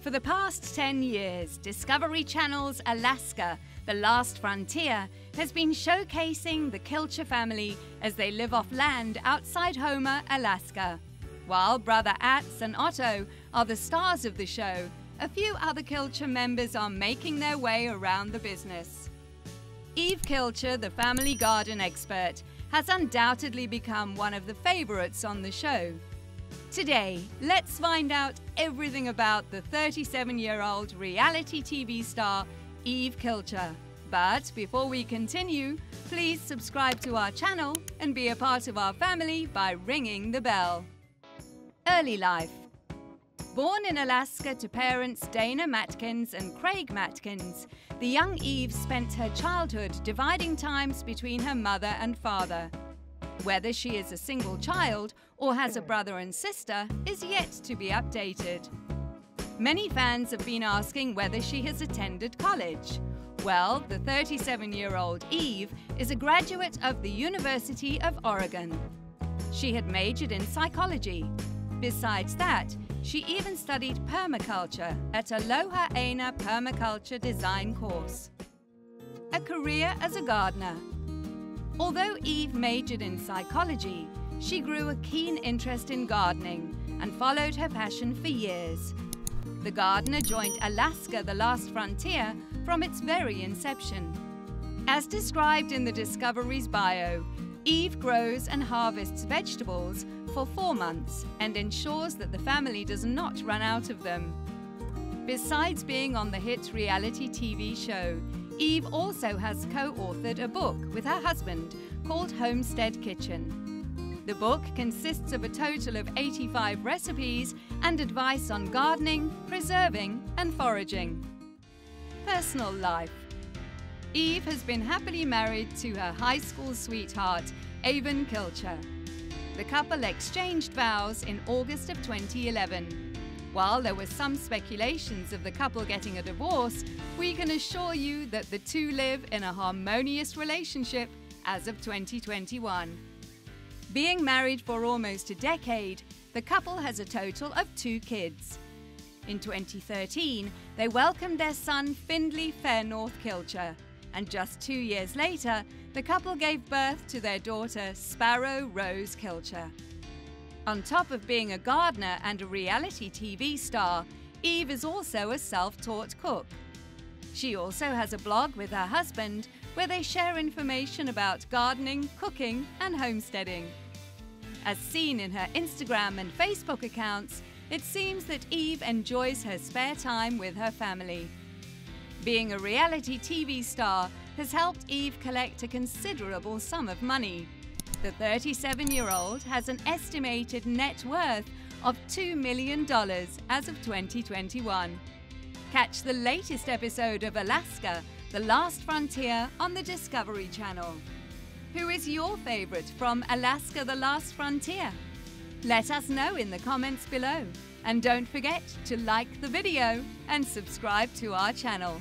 For the past 10 years, Discovery Channel's Alaska: The Last Frontier has been showcasing the Kilcher family as they live off land outside Homer, Alaska. While brother Atz and Otto are the stars of the show, a few other Kilcher members are making their way around the business. Eve Kilcher, the family garden expert, has undoubtedly become one of the favorites on the show. Today, let's find out everything about the 37-year-old reality TV star, Eve Kilcher. But before we continue, please subscribe to our channel and be a part of our family by ringing the bell. Early life. Born in Alaska to parents Dana Matkins and Craig Matkins, the young Eve spent her childhood dividing times between her mother and father. Whether she is a single child or has a brother and sister is yet to be updated. Many fans have been asking whether she has attended college. Well, the 37-year-old Eve is a graduate of the University of Oregon. She had majored in psychology. Besides that, she even studied permaculture at Aloha Aina Permaculture Design Course. A career as a gardener. Although Eve majored in psychology, she grew a keen interest in gardening and followed her passion for years. The gardener joined Alaska: The Last Frontier from its very inception. As described in the Discovery's bio, Eve grows and harvests vegetables for 4 months and ensures that the family does not run out of them. Besides being on the hit reality TV show, Eve also has co-authored a book with her husband called Homestead Kitchen. The book consists of a total of 85 recipes and advice on gardening, preserving, and foraging. Personal life. Eve has been happily married to her high school sweetheart, Eivin Kilcher. The couple exchanged vows in August of 2011. While there were some speculations of the couple getting a divorce, we can assure you that the two live in a harmonious relationship as of 2021. Being married for almost a decade, the couple has a total of 2 kids. In 2013, they welcomed their son Findlay Fairnorth Kilcher, and just 2 years later, the couple gave birth to their daughter, Sparrow Rose Kilcher. On top of being a gardener and a reality TV star, Eve is also a self-taught cook. She also has a blog with her husband where they share information about gardening, cooking, and homesteading. As seen in her Instagram and Facebook accounts, it seems that Eve enjoys her spare time with her family. Being a reality TV star has helped Eve collect a considerable sum of money. The 37-year-old has an estimated net worth of $2 million as of 2021. Catch the latest episode of Alaska: The Last Frontier on the Discovery Channel. Who is your favorite from Alaska: The Last Frontier? Let us know in the comments below. And don't forget to like the video and subscribe to our channel.